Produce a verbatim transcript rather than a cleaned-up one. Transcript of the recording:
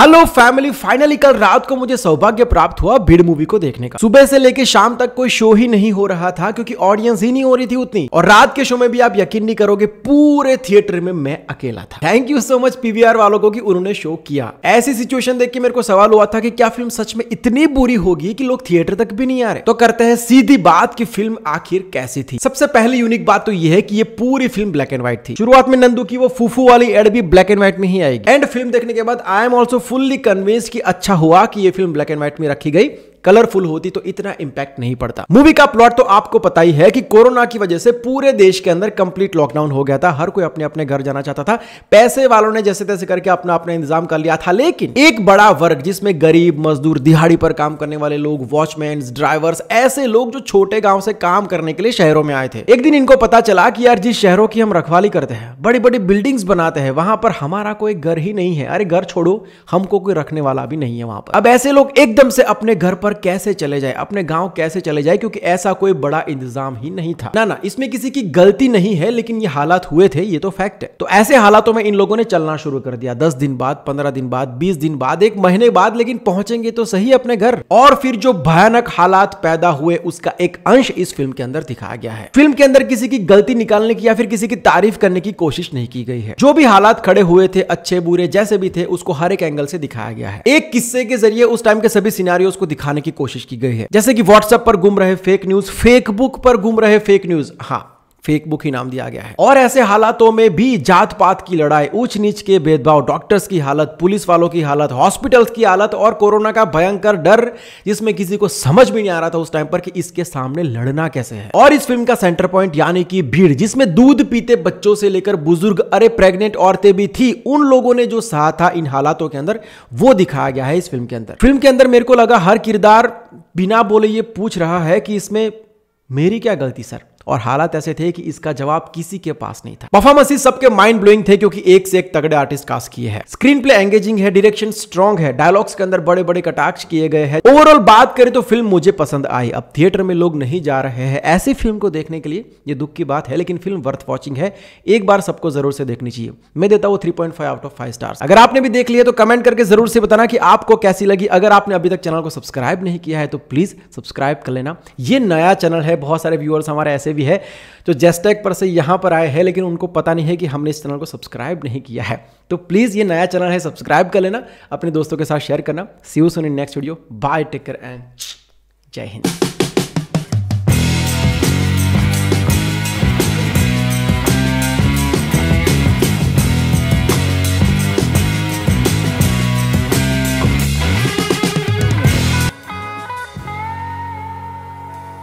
Hello family, finally कल रात को मुझे सौभाग्य प्राप्त हुआ भीड़ मूवी को देखने का। सुबह से लेके शाम तक कोई शो ही नहीं हो रहा था क्योंकि ऑडियंस ही नहीं हो रही थी उतनी, और रात के शो में भी आप यकीन नहीं करोगे पूरे थिएटर में मैं अकेला था। Thank you so much PVR वालों को कि उन्होंने शो किया। ऐसी सिचुएशन देख के मेरे को सवाल हुआ था कि क्या फिल्म सच में इतनी बुरी होगी कि लोग थिएटर तक भी नहीं आ रहे। तो करते हैं सीधी बात की फिल्म आखिर कैसी थी। सबसे पहली यूनिक बात तो ये है कि ये पूरी फिल्म ब्लैक एंड व्हाइट थी। शुरुआत में नंदू की वो फूफू वाली एड भी ब्लैक एंड व्हाइट में ही आएगी। एंड फिल्म देखने के बाद I am also fully convince कि अच्छा हुआ कि ये फिल्म ब्लैक एंड व्हाइट में रखी गई। कलरफुल होती तो इतना इंपैक्ट नहीं पड़ता। मूवी का प्लॉट तो आपको पता ही है कि कोरोना की वजह से पूरे देश के अंदर कंप्लीट लॉकडाउन हो गया था। हर कोई अपने अपने घर जाना चाहता था। पैसे वालों ने जैसे तैसे करके अपना अपना इंतजाम कर लिया था, लेकिन एक बड़ा वर्ग जिसमें गरीब मजदूर, दिहाड़ी पर काम करने वाले लोग, वॉचमैन, ड्राइवर्स, ऐसे लोग जो छोटे गाँव से काम करने के लिए शहरों में आए थे। एक दिन इनको पता चला कि यार जिस शहरों की हम रखवाली करते हैं, बड़ी बड़ी बिल्डिंग्स बनाते हैं, वहां पर हमारा कोई घर ही नहीं है। अरे घर छोड़ो, हमको कोई रखने वाला भी नहीं है वहां पर। अब ऐसे लोग एकदम से अपने घर पर कैसे चले जाए, अपने गांव कैसे चले जाए, क्योंकि ऐसा कोई बड़ा इंतजाम ही नहीं था। ना ना, इसमें किसी की गलती नहीं है, लेकिन ये हालात हुए थे, ये तो फैक्ट है। तो ऐसे हालातों में इन लोगों ने चलना शुरू कर दिया। दस दिन बाद, पंद्रह दिन बाद, बीस दिन बाद, एक महीने बाद, लेकिन पहुंचेंगे तो सही अपने घर। और फिर जो भयानक हालात पैदा हुए उसका एक अंश इस फिल्म के अंदर दिखाया गया है। फिल्म के अंदर किसी की गलती निकालने की या फिर किसी की तारीफ करने की कोशिश नहीं की गई है। जो भी हालात खड़े हुए थे, अच्छे बुरे जैसे भी थे, उसको हर एक एंगल से दिखाया गया है। एक किस्से के जरिए उस टाइम के सभी सिनेरियोस को दिखा की कोशिश की गई है। जैसे कि व्हाट्सएप पर घूम रहे फेक न्यूज, फेसबुक पर घूम रहे फेक न्यूज, हाँ फेसबुक ही नाम दिया गया है। और ऐसे हालातों में भी जात पात की लड़ाई, ऊंच नीच के भेदभाव, डॉक्टर्स की हालत, पुलिस वालों की हालत, हॉस्पिटल्स की हालत, और कोरोना का भयंकर डर जिसमें किसी को समझ भी नहीं आ रहा था उस टाइम पर कि इसके सामने लड़ना कैसे है। और इस फिल्म का सेंटर पॉइंट यानी कि भीड़, जिसमें दूध पीते बच्चों से लेकर बुजुर्ग, अरे प्रेग्नेंट औरतें भी थी, उन लोगों ने जो सहा था इन हालातों के अंदर, वो दिखाया गया है इस फिल्म के अंदर। फिल्म के अंदर मेरे को लगा हर किरदार बिना बोले ये पूछ रहा है कि इसमें मेरी क्या गलती सर, और हालात ऐसे थे कि इसका जवाब किसी के पास नहीं था। परफॉर्मेंसेस सबके माइंड ब्लोइंग थे क्योंकि एक से एक तगड़े आर्टिस्ट कास्ट किए हैं। स्क्रीन प्ले एंगेजिंग है, डायरेक्शन स्ट्रांग है, डायलॉग्स के अंदर बड़े बड़े कटाक्ष किए गए हैं। ओवरऑल बात करें तो फिल्म मुझे पसंद आई। अब थिएटर में लोग नहीं जा रहे हैं ऐसी फिल्म को देखने के लिए, ये दुख की बात है, लेकिन फिल्म वर्थ वॉचिंग है। एक बार सबको जरूर से देखनी चाहिए। मैं देता हूँ three point five out of five stars. अगर आपने भी देख लिया तो कमेंट करके जरूर से बताना कि आपको कैसी लगी। अगर आपने अभी तक चैनल को सब्सक्राइब नहीं किया है तो प्लीज सब्सक्राइब कर लेना। ये नया चैनल है, बहुत सारे व्यूअर्स हमारे ऐसे भी है जो जैस्टैग पर से यहां पर आए हैं, लेकिन उनको पता नहीं है कि हमने इस चैनल को सब्सक्राइब नहीं किया है। तो प्लीज ये नया चैनल है, सब्सक्राइब कर लेना, अपने दोस्तों के साथ शेयर करना। See you soon in next video. Bye, take care and Jai Hind.